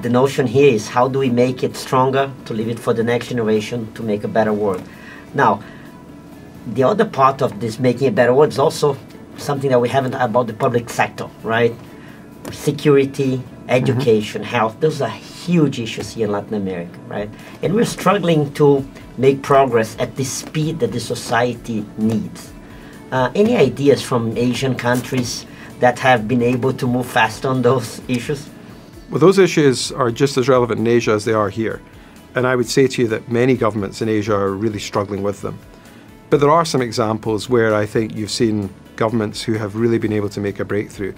The notion here is how do we make it stronger to leave it for the next generation to make a better world. Now, the other part of this making a better world is also something that we haven't about the public sector, right? Security, education, health, those are huge issues here in Latin America, right? And we're struggling to make progress at the speed that the society needs. Any ideas from Asian countries that have been able to move fast on those issues? Well, those issues are just as relevant in Asia as they are here. And I would say to you that many governments in Asia are really struggling with them. But there are some examples where I think you've seen governments who have really been able to make a breakthrough.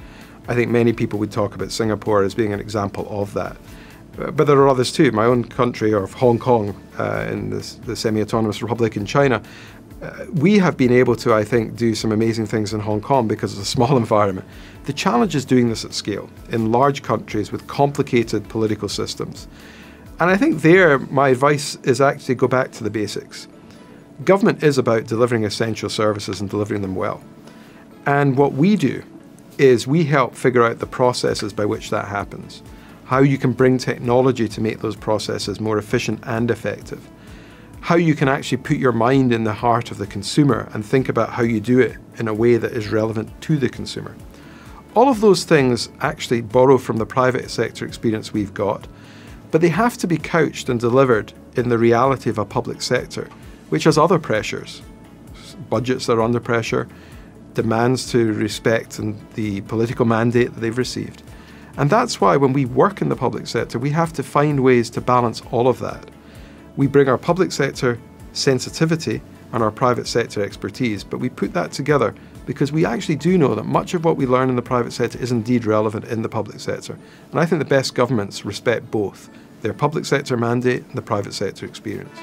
I think many people would talk about Singapore as being an example of that. But there are others too. My own country of Hong Kong in the semi-autonomous republic in China, we have been able to, I think, do some amazing things in Hong Kong because it's a small environment. The challenge is doing this at scale in large countries with complicated political systems. And I think there, my advice is actually go back to the basics. Government is about delivering essential services and delivering them well. And what we do is we help figure out the processes by which that happens, how you can bring technology to make those processes more efficient and effective, how you can actually put your mind in the heart of the consumer and think about how you do it in a way that is relevant to the consumer. All of those things actually borrow from the private sector experience we've got, but they have to be couched and delivered in the reality of a public sector, which has other pressures. Budgets that are under pressure, demands to respect and the political mandate that they've received. And that's why when we work in the public sector, we have to find ways to balance all of that. We bring our public sector sensitivity and our private sector expertise, but we put that together because we actually do know that much of what we learn in the private sector is indeed relevant in the public sector. And I think the best governments respect both their public sector mandate and the private sector experience.